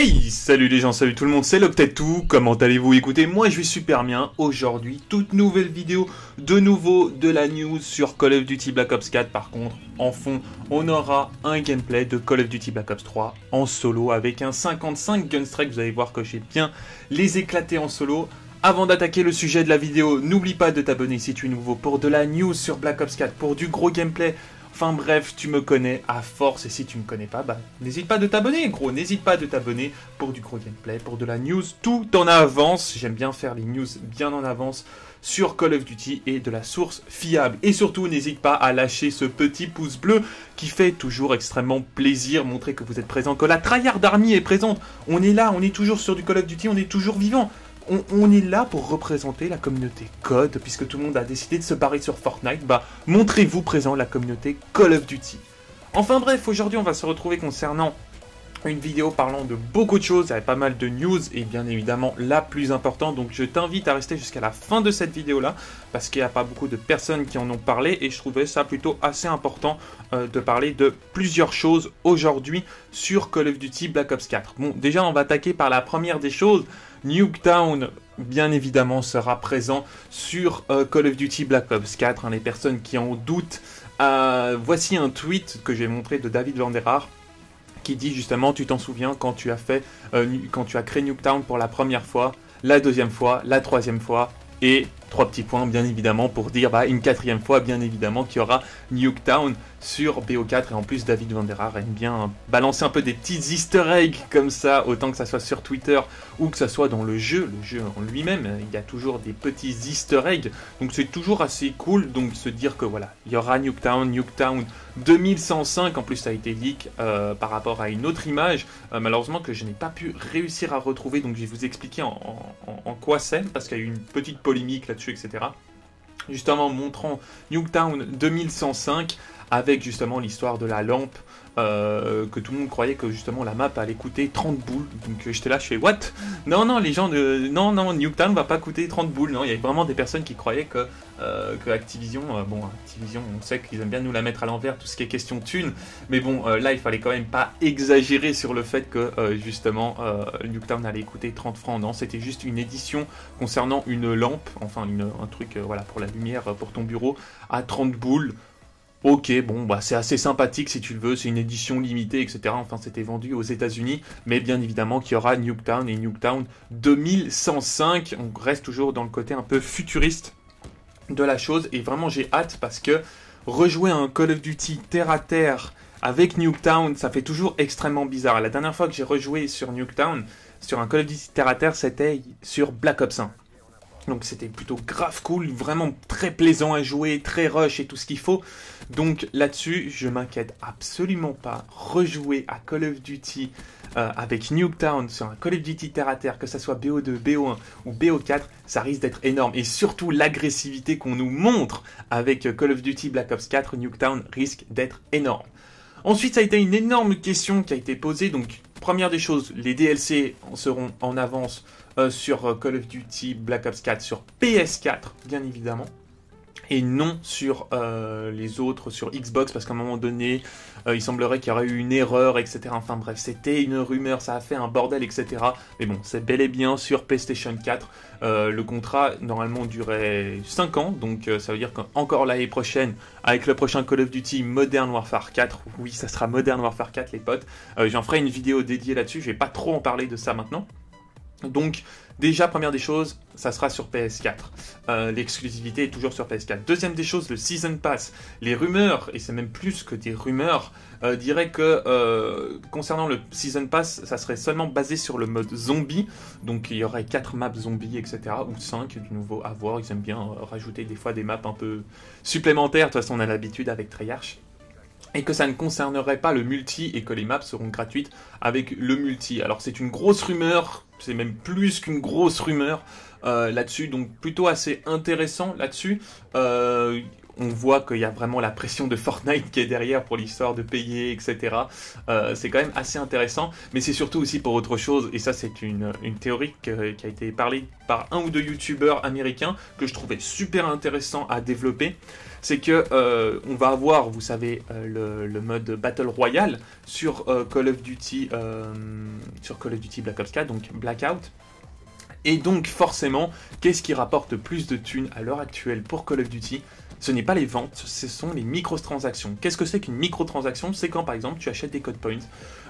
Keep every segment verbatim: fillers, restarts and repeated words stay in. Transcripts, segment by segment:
Hey, salut les gens, salut tout le monde, c'est Loctetou, comment allez-vous? Écoutez, moi je vais super bien. Aujourd'hui, toute nouvelle vidéo, de nouveau de la news sur Call of Duty Black Ops quatre. Par contre, en fond, on aura un gameplay de Call of Duty Black Ops trois en solo avec un cinquante-cinq Gunstrike. Vous allez voir que j'ai bien les éclater en solo. Avant d'attaquer le sujet de la vidéo, n'oublie pas de t'abonner si tu es nouveau pour de la news sur Black Ops quatre, pour du gros gameplay. Enfin bref, tu me connais à force, et si tu me connais pas, bah n'hésite pas de t'abonner gros, n'hésite pas de t'abonner pour du gros gameplay, pour de la news tout en avance. J'aime bien faire les news bien en avance sur Call of Duty et de la source fiable. Et surtout, n'hésite pas à lâcher ce petit pouce bleu qui fait toujours extrêmement plaisir, montrer que vous êtes présent, que la Treyarch Army est présente. On est là, on est toujours sur du Call of Duty, on est toujours vivant. On, on est là pour représenter la communauté C O D, puisque tout le monde a décidé de se barrer sur Fortnite, bah montrez-vous présent la communauté Call of Duty. Enfin bref, aujourd'hui on va se retrouver concernant une vidéo parlant de beaucoup de choses, avec pas mal de news, et bien évidemment la plus importante, donc je t'invite à rester jusqu'à la fin de cette vidéo là, parce qu'il n'y a pas beaucoup de personnes qui en ont parlé, et je trouvais ça plutôt assez important euh, de parler de plusieurs choses aujourd'hui sur Call of Duty Black Ops quatre. Bon, déjà on va attaquer par la première des choses. Nuketown, bien évidemment, sera présent sur euh, Call of Duty Black Ops quatre. Hein, les personnes qui en doutent, euh, voici un tweet que j'ai montré de David Vonderhaar qui dit justement, tu t'en souviens quand tu as fait, euh, quand tu as créé Nuketown pour la première fois, la deuxième fois, la troisième fois et trois petits points, bien évidemment, pour dire bah, une quatrième fois, bien évidemment, qu'il y aura Nuketown sur B O quatre. Et en plus, David Vonderhaar aime bien balancer un peu des petits easter eggs comme ça, autant que ça soit sur Twitter ou que ça soit dans le jeu, le jeu en lui-même. Il y a toujours des petits easter eggs, donc c'est toujours assez cool. Donc se dire que voilà, il y aura Nuketown, Nuketown deux mille cent cinq. En plus, ça a été leak euh, par rapport à une autre image, euh, malheureusement, que je n'ai pas pu réussir à retrouver. Donc je vais vous expliquer en, en, en quoi c'est, parce qu'il y a eu une petite polémique là et cetera. Justement, montrant Nuketown deux mille cent cinq avec justement l'histoire de la lampe, euh, que tout le monde croyait que justement la map allait coûter trente boules. Donc euh, j'étais là, je fais what? Non, non, les gens de. Non, non, Nuketown va pas coûter trente boules. Non, il y avait vraiment des personnes qui croyaient que, euh, que Activision, euh, bon, Activision, on sait qu'ils aiment bien nous la mettre à l'envers, tout ce qui est question thune. Mais bon, euh, là, il fallait quand même pas exagérer sur le fait que euh, justement euh, Nuketown allait coûter trente francs. Non, c'était juste une édition concernant une lampe, enfin une, un truc, euh, voilà, pour la lumière, pour ton bureau, à trente boules. Ok, bon, bah c'est assez sympathique si tu le veux, c'est une édition limitée, et cetera. Enfin, c'était vendu aux États-Unis, mais bien évidemment qu'il y aura Nuketown et Nuketown deux mille cent cinq. On reste toujours dans le côté un peu futuriste de la chose, et vraiment j'ai hâte, parce que rejouer un Call of Duty terre à terre avec Nuketown, ça fait toujours extrêmement bizarre. La dernière fois que j'ai rejoué sur Nuketown, sur un Call of Duty terre à terre, c'était sur Black Ops un. Donc c'était plutôt grave cool, vraiment très plaisant à jouer, très rush et tout ce qu'il faut. Donc là-dessus, je m'inquiète absolument pas. Rejouer à Call of Duty euh, avec Nuketown sur un Call of Duty terre à terre, que ça soit B O deux, B O un ou B O quatre, ça risque d'être énorme. Et surtout l'agressivité qu'on nous montre avec Call of Duty Black Ops quatre, Nuketown risque d'être énorme. Ensuite, ça a été une énorme question qui a été posée. Donc première des choses, les D L C seront en avance euh, sur Call of Duty Black Ops quatre, sur P S quatre bien évidemment, et non sur euh, les autres, sur Xbox, parce qu'à un moment donné, euh, il semblerait qu'il y aurait eu une erreur, et cetera. Enfin bref, c'était une rumeur, ça a fait un bordel, et cetera. Mais bon, c'est bel et bien sur PlayStation quatre. Euh, le contrat, normalement, durait cinq ans, donc euh, ça veut dire qu'encore l'année prochaine, avec le prochain Call of Duty Modern Warfare quatre, oui, ça sera Modern Warfare quatre, les potes, euh, j'en ferai une vidéo dédiée là-dessus, je vais pas trop en parler de ça maintenant. Donc, déjà, première des choses, ça sera sur P S quatre. Euh, L'exclusivité est toujours sur P S quatre. Deuxième des choses, le Season Pass. Les rumeurs, et c'est même plus que des rumeurs, euh, diraient que euh, concernant le Season Pass, ça serait seulement basé sur le mode zombie. Donc, il y aurait quatre maps zombies, et cetera. Ou cinq, du nouveau, à voir. Ils aiment bien euh, rajouter des fois des maps un peu supplémentaires. De toute façon, on a l'habitude avec Treyarch. Et que ça ne concernerait pas le multi, et que les maps seront gratuites avec le multi. Alors, c'est une grosse rumeur. C'est même plus qu'une grosse rumeur euh, là-dessus, donc plutôt assez intéressant là-dessus. Euh, on voit qu'il y a vraiment la pression de Fortnite qui est derrière pour l'histoire de payer, et cetera. Euh, c'est quand même assez intéressant, mais c'est surtout aussi pour autre chose, et ça c'est une, une théorie que, qui a été parlée par un ou deux youtubeurs américains que je trouvais super intéressant à développer. C'est que euh, on va avoir, vous savez, euh, le, le mode Battle Royale sur euh, Call of Duty, euh, sur Call of Duty Black Ops quatre, donc Blackout. Et donc forcément, qu'est-ce qui rapporte plus de thunes à l'heure actuelle pour Call of Duty? Ce n'est pas les ventes, ce sont les microtransactions. Qu'est-ce que c'est qu'une microtransaction? C'est quand par exemple tu achètes des code points,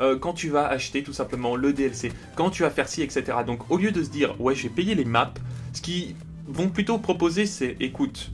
euh, quand tu vas acheter tout simplement le D L C, quand tu vas faire ci, et cetera. Donc au lieu de se dire ouais j'ai payé les maps, ce qu'ils vont plutôt proposer c'est écoute,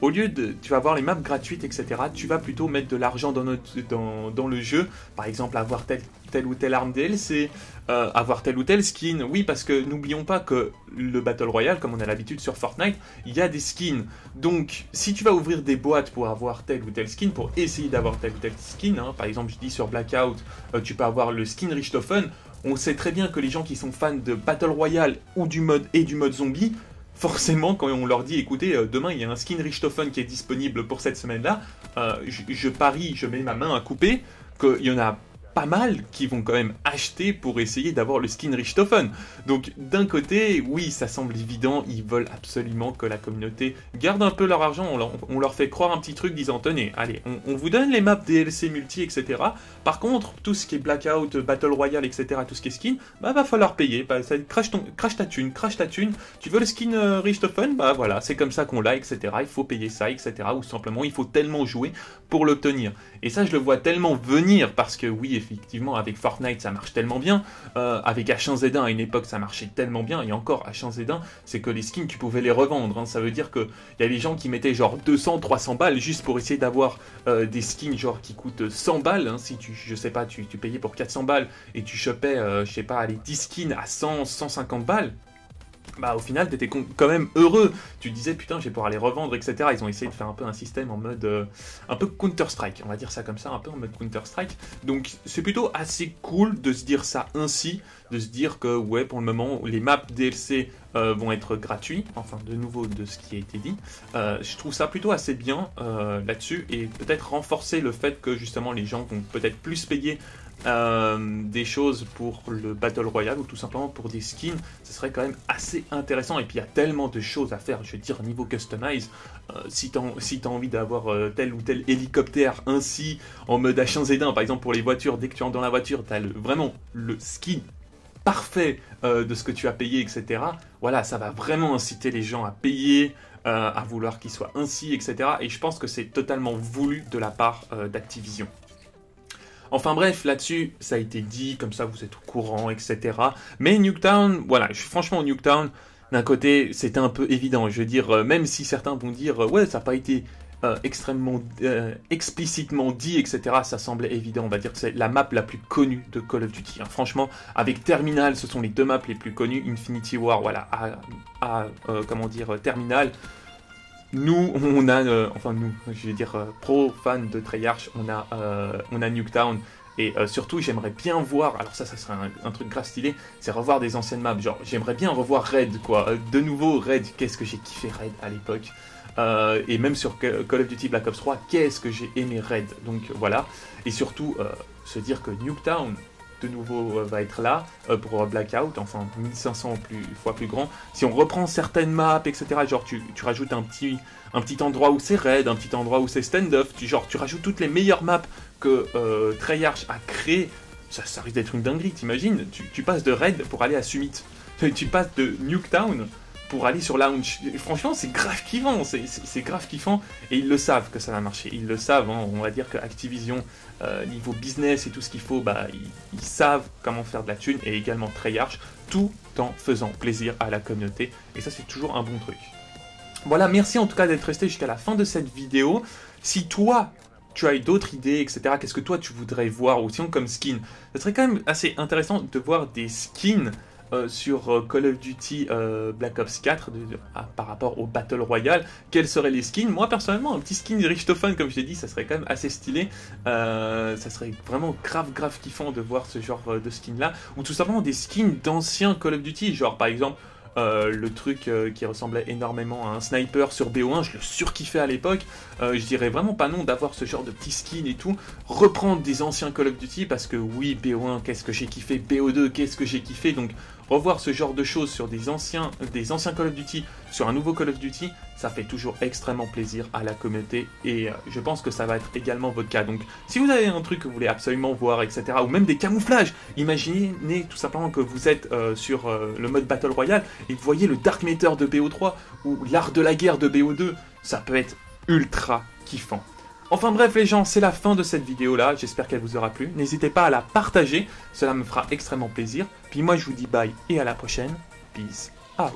au lieu de, tu vas avoir les maps gratuites, et cetera, tu vas plutôt mettre de l'argent dans, dans, dans le jeu. Par exemple, avoir telle, telle ou telle arme D L C, euh, avoir telle ou telle skin. Oui, parce que n'oublions pas que le Battle Royale, comme on a l'habitude sur Fortnite, il y a des skins. Donc, si tu vas ouvrir des boîtes pour avoir telle ou telle skin, pour essayer d'avoir telle ou telle skin, hein, par exemple, je dis sur Blackout, euh, tu peux avoir le skin Richtofen. On sait très bien que les gens qui sont fans de Battle Royale ou du mode et du mode zombie, forcément, quand on leur dit, écoutez, euh, demain, il y a un skin Richtofen qui est disponible pour cette semaine-là, euh, je, je parie, je mets ma main à couper, qu'il y en a pas mal qui vont quand même acheter pour essayer d'avoir le skin Richtofen. Donc, d'un côté, oui, ça semble évident, ils veulent absolument que la communauté garde un peu leur argent, on leur, on leur fait croire un petit truc disant, tenez, allez, on, on vous donne les maps D L C multi, et cetera. Par contre, tout ce qui est Blackout, Battle Royale, et cetera, tout ce qui est skin, bah, va falloir payer, bah, ça crash, ton, crash ta thune, crash ta thune, tu veux le skin euh, Richtofen, bah voilà, c'est comme ça qu'on l'a, et cetera, il faut payer ça, et cetera, ou simplement, il faut tellement jouer pour l'obtenir. Et ça, je le vois tellement venir, parce que, oui, effectivement, avec Fortnite, ça marche tellement bien. Euh, avec H un Z un, à une époque, ça marchait tellement bien. Et encore, H un Z un, c'est que les skins, tu pouvais les revendre. Hein. Ça veut dire qu'il y a des gens qui mettaient genre deux cents, trois cents balles juste pour essayer d'avoir euh, des skins genre qui coûtent cent balles. Hein. Si tu, je sais pas, tu, tu payais pour quatre cents balles et tu chopais, euh, je sais pas, les dix skins à cent, cent cinquante balles. Bah au final t'étais quand même heureux, tu disais putain j'ai pouvoir les revendre, etc. Ils ont essayé de faire un peu un système en mode euh, un peu Counter-Strike, on va dire ça comme ça, un peu en mode Counter-Strike. Donc c'est plutôt assez cool de se dire ça ainsi, de se dire que ouais pour le moment les maps D L C euh, vont être gratuits, enfin de nouveau de ce qui a été dit, euh, je trouve ça plutôt assez bien euh, là-dessus, et peut-être renforcer le fait que justement les gens vont peut-être plus payer Euh, des choses pour le Battle Royale ou tout simplement pour des skins, ce serait quand même assez intéressant. Et puis il y a tellement de choses à faire, je veux dire niveau customize, euh, si t'as si t'as envie d'avoir euh, tel ou tel hélicoptère ainsi en mode H un Z un par exemple pour les voitures, dès que tu entres dans la voiture t'as le, vraiment le skin parfait euh, de ce que tu as payé, etc. Voilà, ça va vraiment inciter les gens à payer, euh, à vouloir qu'ils soient ainsi, etc. Et je pense que c'est totalement voulu de la part euh, d'Activision. Enfin bref, là-dessus, ça a été dit, comme ça vous êtes au courant, et cetera. Mais Nuketown, voilà, je suis franchement Nuketown, d'un côté, c'était un peu évident. Je veux dire, même si certains vont dire, ouais, ça n'a pas été euh, extrêmement euh, explicitement dit, et cetera, ça semblait évident. On va dire que c'est la map la plus connue de Call of Duty. Hein. Franchement, avec Terminal, ce sont les deux maps les plus connues. Infinity War, voilà, à, à euh, comment dire, Terminal. Nous, on a, euh, enfin nous, je vais dire, euh, pro fan de Treyarch, on a, euh, on a Nuketown. Et euh, surtout, j'aimerais bien voir, alors ça, ça serait un, un truc grave stylé, c'est revoir des anciennes maps. Genre, j'aimerais bien revoir Raid, quoi. Euh, de nouveau, Raid, qu'est-ce que j'ai kiffé Raid à l'époque. Euh, et même sur Call of Duty Black Ops trois, qu'est-ce que j'ai aimé Raid. Donc voilà. Et surtout, euh, se dire que Nuketown, de nouveau, euh, va être là euh, pour Blackout, enfin mille cinq cents plus, fois plus grand. Si on reprend certaines maps, et cetera, genre tu, tu rajoutes un petit, un petit endroit où c'est raid, un petit endroit où c'est stand-off, tu, genre tu rajoutes toutes les meilleures maps que euh, Treyarch a créées, ça, ça risque d'être une dinguerie, t'imagines, tu, tu passes de raid pour aller à Summit, tu, tu passes de Nuketown pour aller sur Lounge. Franchement, c'est grave kiffant, c'est grave kiffant, et ils le savent que ça va marcher, ils le savent, hein. On va dire que Activision, euh, niveau business et tout ce qu'il faut, bah, ils, ils savent comment faire de la thune, et également Treyarch, tout en faisant plaisir à la communauté, et ça c'est toujours un bon truc. Voilà, merci en tout cas d'être resté jusqu'à la fin de cette vidéo. Si toi, tu as eu d'autres idées, et cetera, qu'est-ce que toi tu voudrais voir, ou sinon comme skin, ça serait quand même assez intéressant de voir des skins Euh, sur euh, Call of Duty euh, Black Ops quatre de, de, à, par rapport au Battle Royale. Quels seraient les skins? Moi personnellement un petit skin Richtofen comme je l'ai dit, ça serait quand même assez stylé, euh, ça serait vraiment grave grave kiffant de voir ce genre euh, de skin là, ou tout simplement des skins d'anciens Call of Duty, genre par exemple euh, le truc euh, qui ressemblait énormément à un sniper sur B O un, je le surkiffais à l'époque, euh, je dirais vraiment pas non d'avoir ce genre de petit skin et tout, reprendre des anciens Call of Duty, parce que oui, B O un, qu'est-ce que j'ai kiffé, B O deux, qu'est-ce que j'ai kiffé, donc revoir ce genre de choses sur des anciens, des anciens Call of Duty, sur un nouveau Call of Duty, ça fait toujours extrêmement plaisir à la communauté, et euh, je pense que ça va être également votre cas, donc si vous avez un truc que vous voulez absolument voir, et cetera, ou même des camouflages, imaginez tout simplement que vous êtes euh, sur euh, le mode Battle Royale, et vous voyez le Dark Matter de B O trois, ou l'art de la guerre de B O deux, ça peut être ultra kiffant. Enfin bref les gens, c'est la fin de cette vidéo là, j'espère qu'elle vous aura plu, n'hésitez pas à la partager, cela me fera extrêmement plaisir, puis moi je vous dis bye et à la prochaine, peace out.